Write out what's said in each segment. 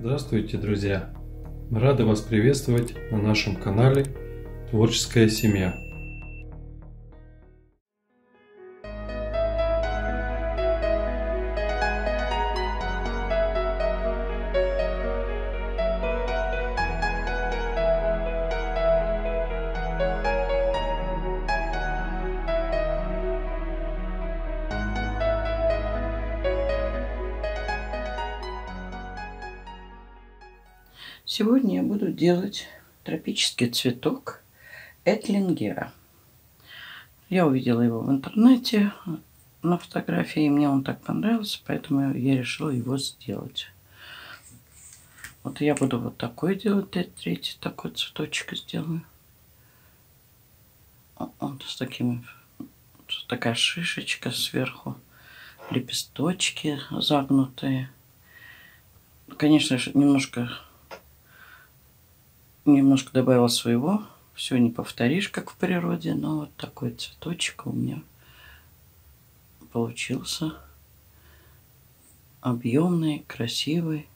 Здравствуйте, друзья! Рады вас приветствовать на нашем канале Творческая семья. Сегодня я буду делать тропический цветок Этлингера. Я увидела его в интернете на фотографии, и мне он так понравился, поэтому я решила его сделать. Вот я буду вот такой делать, третий такой цветочек сделаю. Вот с такими, такая шишечка сверху, лепесточки загнутые. Конечно, немножко добавила своего, все не повторишь, как в природе, но вот такой цветочек у меня получился объемный, красивый.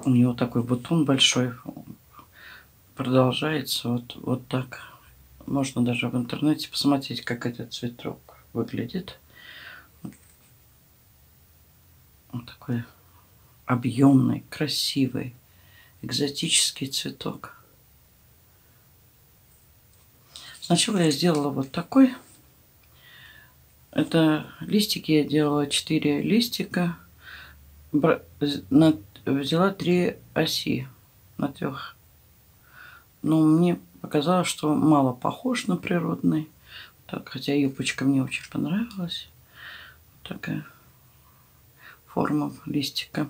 У него такой бутон большой, продолжается вот так. Можно даже в интернете посмотреть, как этот цветок выглядит. Вот такой объемный, красивый, экзотический цветок. Сначала я сделала вот такой. Это листики я делала 4 листика. Взяла 3 оси на 3. Но мне показалось, что мало похож на природный. Так, хотя юбочка мне очень понравилась. Такая форма листика.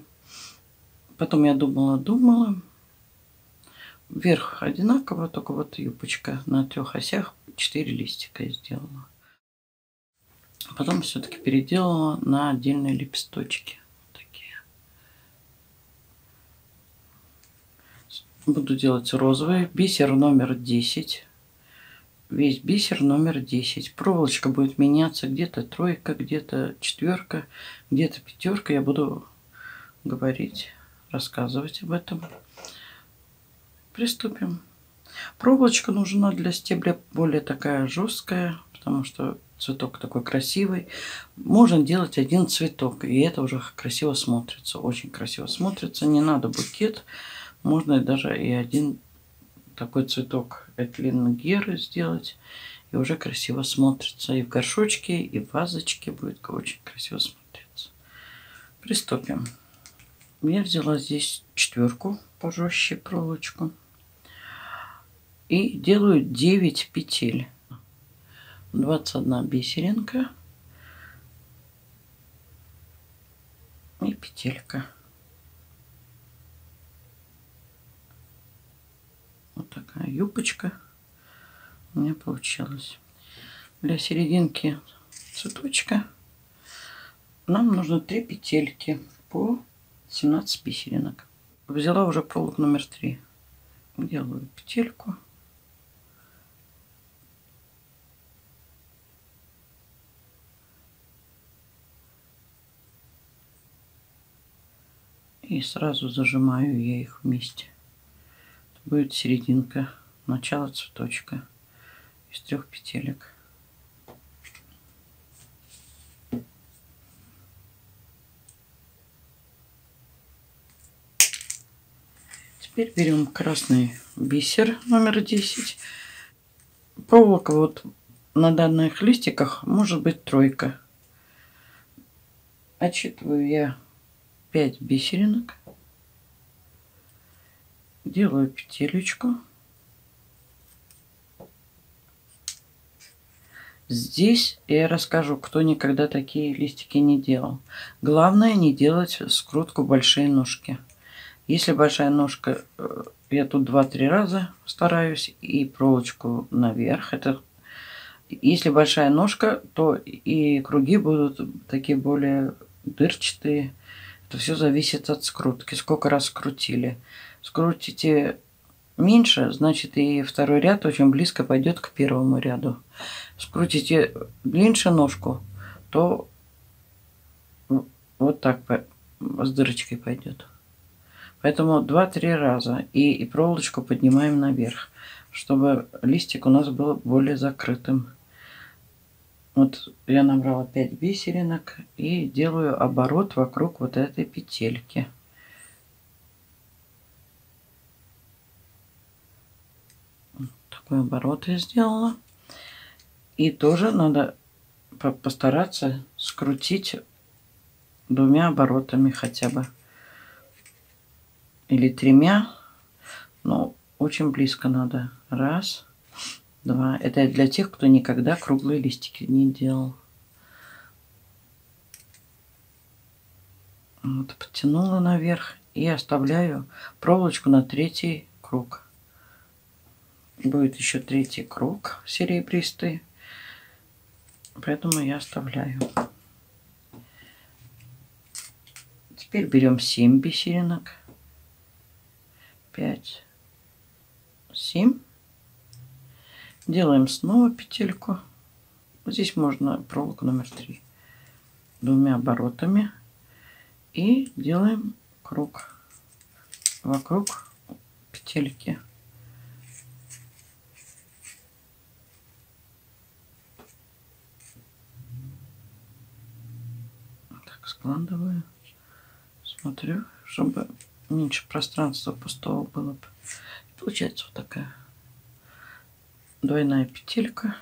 Потом я думала. Верх одинаково, только вот юбочка на 3 осях, 4 листика я сделала. Потом все-таки переделала на отдельные лепесточки. Такие. Буду делать розовые. Бисер номер 10. Весь бисер номер 10. Проволочка будет меняться. Где-то 3, где-то 4, где-то 5. Я буду говорить, рассказывать об этом. Приступим. Проволочка нужна для стебля более такая жесткая, потому что цветок такой красивый. Можно делать один цветок, и это уже красиво смотрится, очень красиво смотрится. Не надо букет, можно даже и один такой цветок Этлингеры сделать, и уже красиво смотрится. И в горшочке, и в вазочке будет очень красиво смотреться. Приступим. Я взяла здесь 4 пожестче проволочку и делаю 9 петель. 21 бисеринка и петелька. Вот такая юбочка у меня получилась. Для серединки цветочка нам нужно 3 петельки по 17 бисеринок. Взяла уже проволок номер 3. Делаю петельку. И сразу зажимаю я их вместе. Это будет серединка, начало цветочка из 3 петелек. Теперь берем красный бисер номер 10. Проволока вот на данных листиках может быть 3. Отсчитываю я 5 бисеринок. Делаю петелечку. Здесь я расскажу, кто никогда такие листики не делал. Главное не делать скрутку большие ножки. Если большая ножка, я тут 2-3 раза стараюсь, и проволочку наверх. Это, если большая ножка, то и круги будут такие более дырчатые. Это все зависит от скрутки, сколько раз скрутили. Скрутите меньше, значит и второй ряд очень близко пойдет к первому ряду. Скрутите длиннее ножку, то вот так с дырочкой пойдет. Поэтому 2-3 раза и проволочку поднимаем наверх, чтобы листик у нас был более закрытым. Вот я набрала 5 бисеринок и делаю оборот вокруг вот этой петельки. Вот такой оборот я сделала. И тоже надо постараться скрутить двумя оборотами хотя бы. Или 3. Но очень близко надо. 1, 2. Это для тех, кто никогда круглые листики не делал. Вот, подтянула наверх и оставляю проволочку на 3-й круг. Будет еще 3-й круг серебристый. Поэтому я оставляю. Теперь берем 7 бисеринок. 5, 7. Делаем снова петельку. Здесь можно проволоку номер 3 двумя оборотами. И делаем круг вокруг петельки. Так, складываю. Смотрю, чтобы меньше пространства пустого было. Получается вот такая двойная петелька.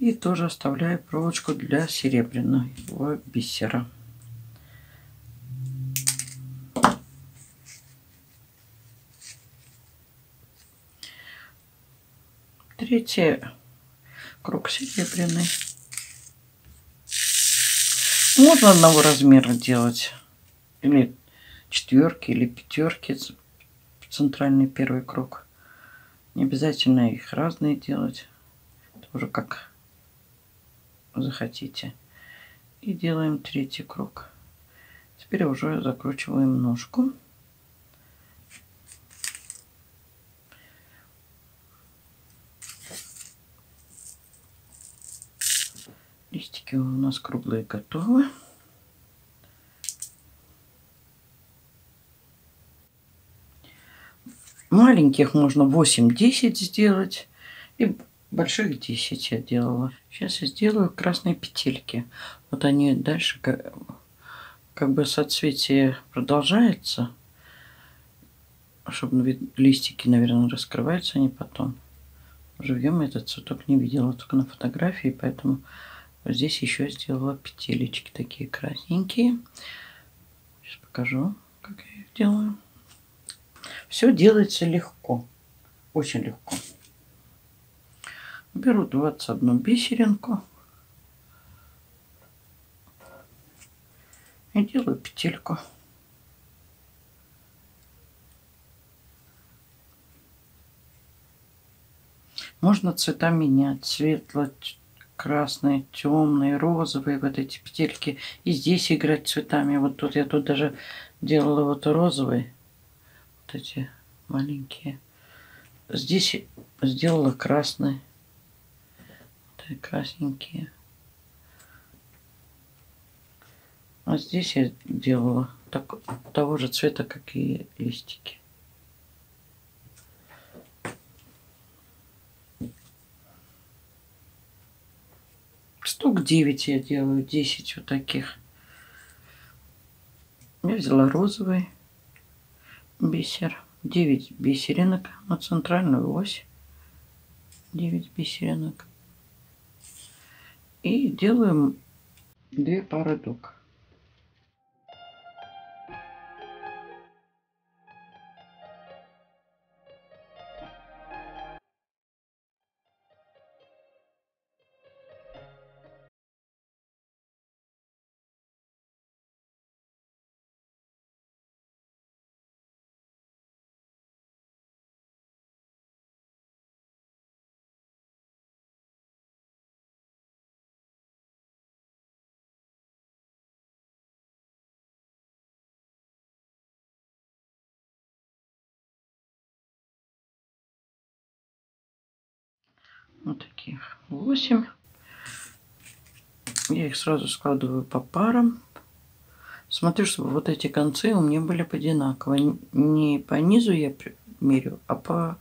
И тоже оставляю проволочку для серебряного бисера. Третий круг серебряный. Можно одного размера делать. Или 4-ки, или 5-ки. Центральный первый круг. Не обязательно их разные делать. Это уже как захотите. И делаем 3-й круг. Теперь уже закручиваем ножку. Листики у нас круглые готовы. Маленьких можно 8-10 сделать. И больших 10 я делала. Сейчас я сделаю красные петельки. Вот они дальше как бы соцветие продолжается. Чтобы листики, наверное, раскрываются они потом. Живьем этот цветок не видела, только на фотографии. Поэтому здесь еще сделала петелечки такие красненькие. Сейчас покажу, как я их делаю. Все делается легко, очень легко. Беру 21 бисеринку и делаю петельку. Можно цвета менять, светло-красные, темные, розовые вот эти петельки. И здесь играть цветами. Вот тут я тут даже делала вот розовый. Эти маленькие. Здесь сделала красные. Вот красненькие. А здесь я делала того же цвета, как и листики. Штук 9 я делаю, 10 вот таких. Я взяла розовый бисер. 9 бисеринок на центральную ось. 9 бисеринок. И делаем 2 пары дуг. Вот таких 8. Я их сразу складываю по парам. Смотрю, чтобы вот эти концы у меня были одинаковые. Не по низу я мерю, а по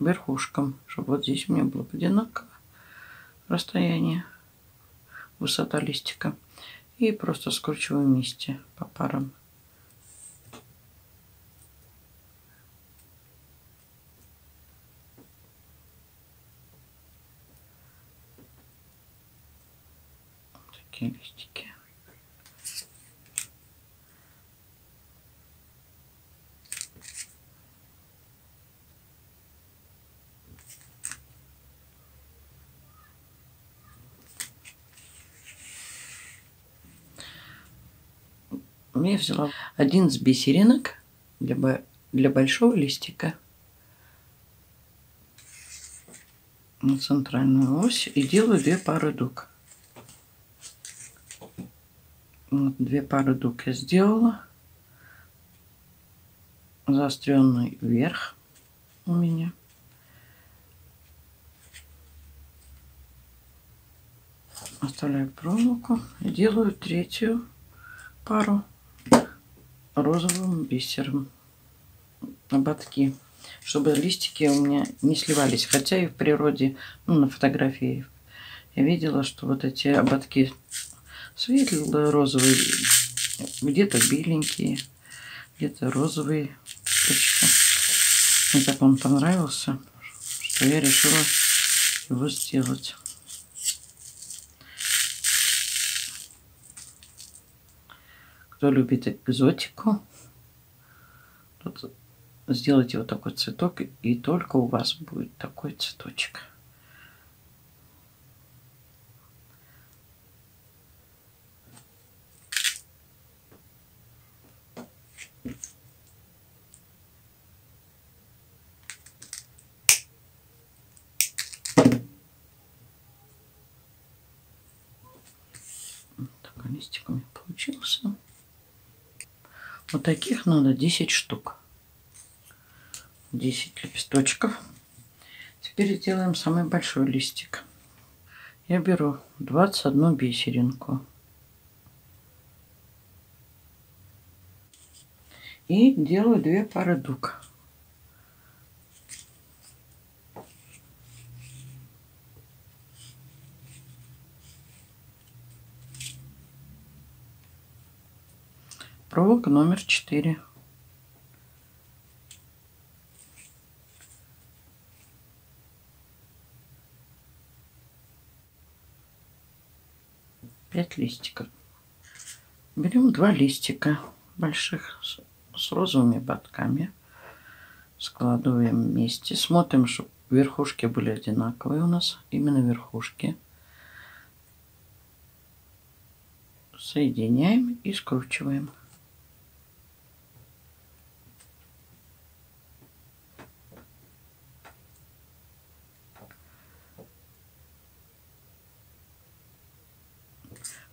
верхушкам. Чтобы вот здесь у меня было одинаково расстояние, высота листика. И просто скручиваю вместе по парам. Такие листики. Я взяла 11 бисеринок для большого листика на центральную ось и делаю 2 пары дуг. Вот 2 пары дуг я сделала. Заостренный вверх у меня. Оставляю проволоку и делаю 3-ю пару розовым бисером ободки, чтобы листики у меня не сливались. Хотя и в природе, ну, на фотографии я видела, что вот эти ободки светло-розовые, где-то беленькие, где-то розовые. Мне так он понравился, что я решила его сделать. Кто любит экзотику, тут сделайте вот такой цветок, и только у вас будет такой цветочек. Вот такой листик у меня получился. Вот таких надо 10 штук. 10 лепесточков. Теперь сделаем самый большой листик. Я беру 21 бисеринку. И делаю 2 пары дуг. Проволока номер 4. Пять листиков. Берем 2 листика больших с розовыми ботками. Складываем вместе. Смотрим, чтобы верхушки были одинаковые у нас. Именно верхушки. Соединяем и скручиваем.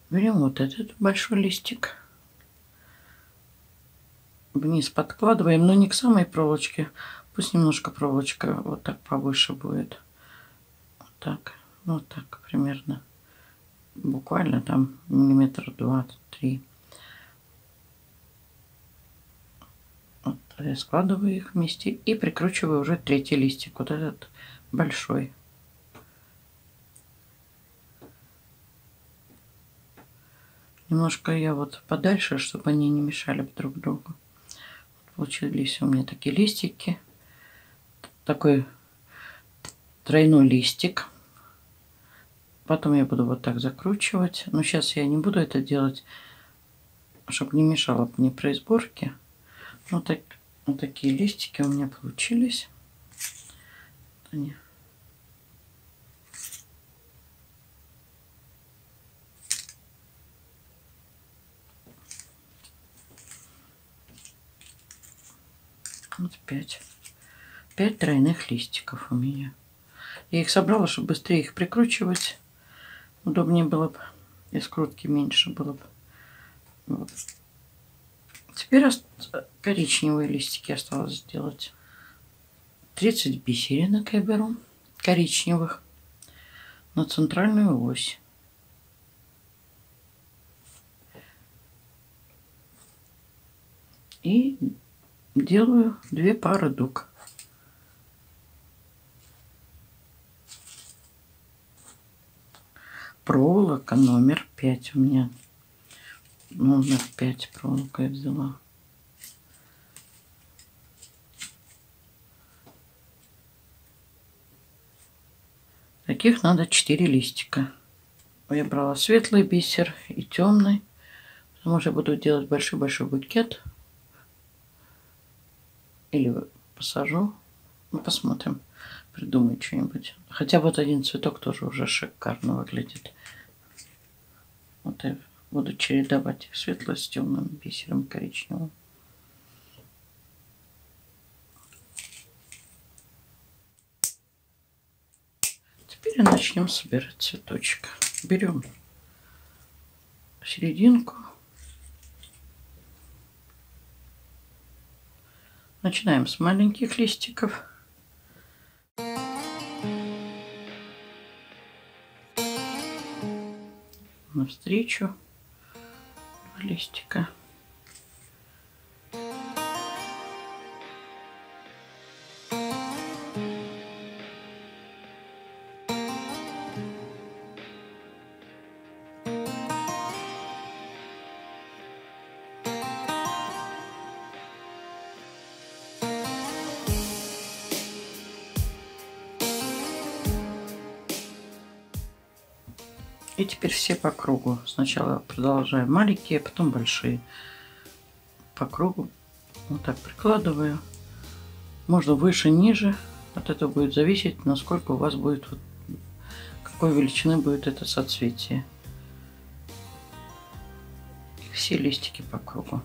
Берем вот этот большой листик. Вниз подкладываем, но не к самой проволочке. Пусть немножко проволочка вот так повыше будет. Вот так примерно. Буквально там миллиметр 2-3. Вот, я складываю их вместе и прикручиваю уже 3-й листик. Вот этот большой. Немножко я вот подальше, чтобы они не мешали друг другу. Получились у меня такие листики. Такой тройной листик. Потом я буду вот так закручивать. Но сейчас я не буду это делать, чтобы не мешало мне при сборке. Вот такие листики у меня получились. Они... Вот 5 тройных листиков у меня. Я их собрала, чтобы быстрее их прикручивать. Удобнее было бы. И скрутки меньше было бы. Вот. Теперь коричневые листики осталось сделать. 30 бисеринок я беру. Коричневых. На центральную ось. и делаю 2 пары дуг. Проволока номер 5 у меня. Номер 5 проволока я взяла. Таких надо 4 листика. Я брала светлый бисер и темный, потому что буду делать большой-большой букет. Или посажу. Мы посмотрим. Придумаю что-нибудь. Хотя вот один цветок тоже уже шикарно выглядит. Вот я буду чередовать светло с темным бисером коричневым. Теперь начнем собирать цветочек. Берем серединку. Начинаем с маленьких листиков. Навстречу 2 листика. И теперь все по кругу. Сначала продолжаем маленькие, потом большие. По кругу вот так прикладываю. Можно выше, ниже. От этого будет зависеть, насколько у вас будет, какой величины будет это соцветие. И все листики по кругу.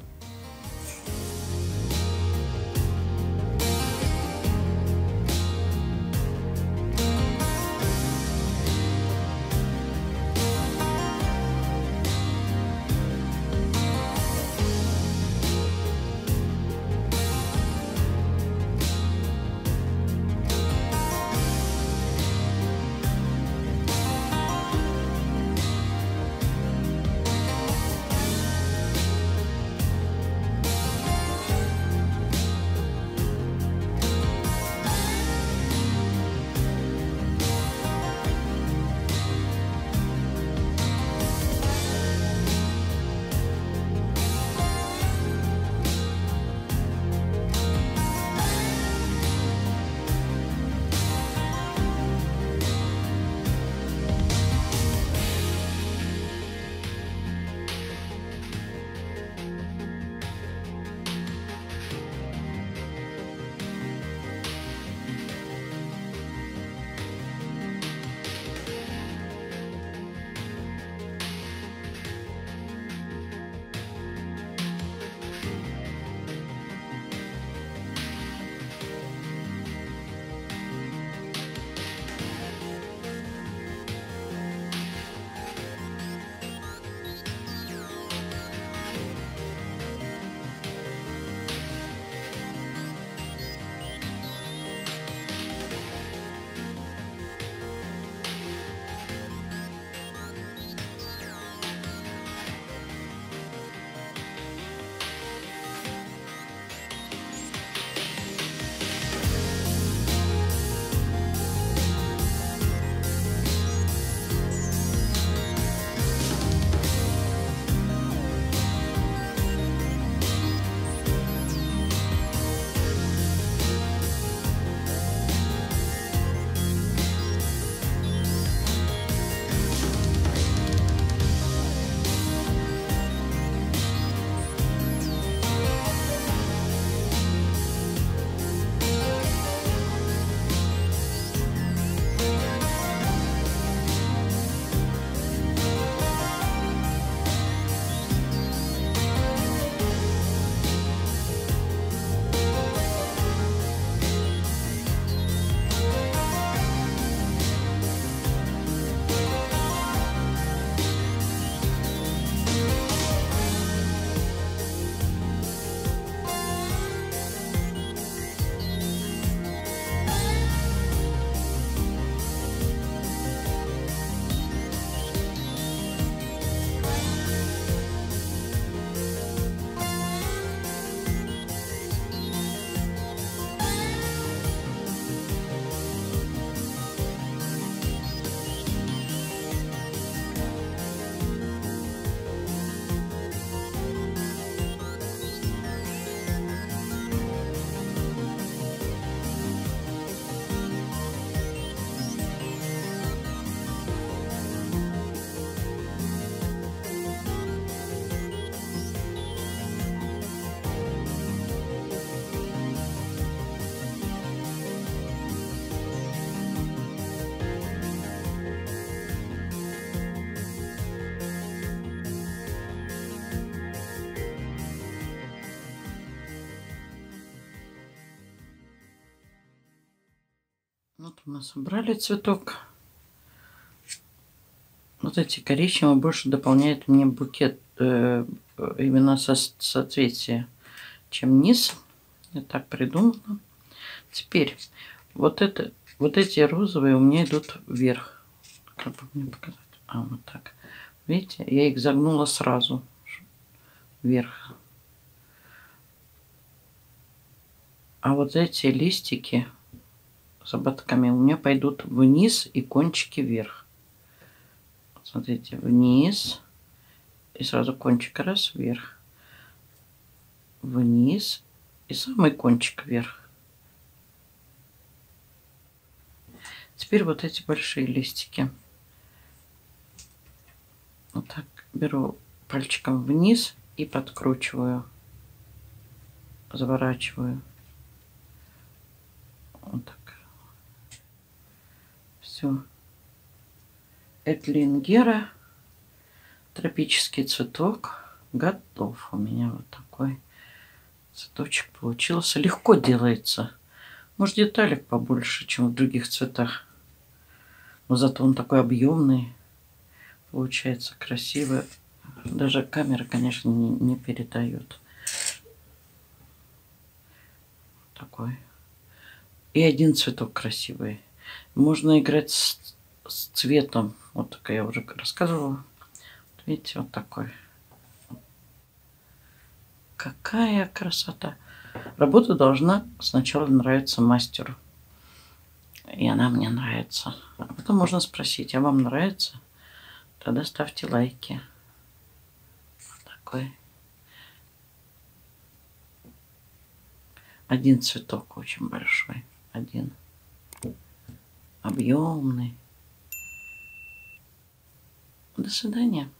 Вот у нас убрали цветок. Вот эти коричневые больше дополняют мне букет именно соцветия, чем низ. Я так придумала. Теперь вот эти розовые у меня идут вверх. Как бы мне показать? А, вот так. Видите, я их загнула сразу вверх. А вот эти листики с ободками у меня пойдут вниз и кончики вверх. Смотрите, вниз и сразу кончик раз вверх, вниз и самый кончик вверх. Теперь вот эти большие листики. Вот так беру пальчиком вниз и подкручиваю, заворачиваю. Вот так. Все. Этлингера, тропический цветок, готов. У меня вот такой цветочек получился. Легко делается. Может, деталек побольше, чем в других цветах. Но зато он такой объемный. Получается красиво. Даже камера, конечно, не передает. Такой. И один цветок красивый. Можно играть с цветом. Вот так я уже рассказывала. Видите, вот такой. Какая красота. Работа должна сначала нравиться мастеру. И она мне нравится. А потом можно спросить, а вам нравится? Тогда ставьте лайки. Вот такой. Один цветок очень большой. Один. Объемный. До свидания.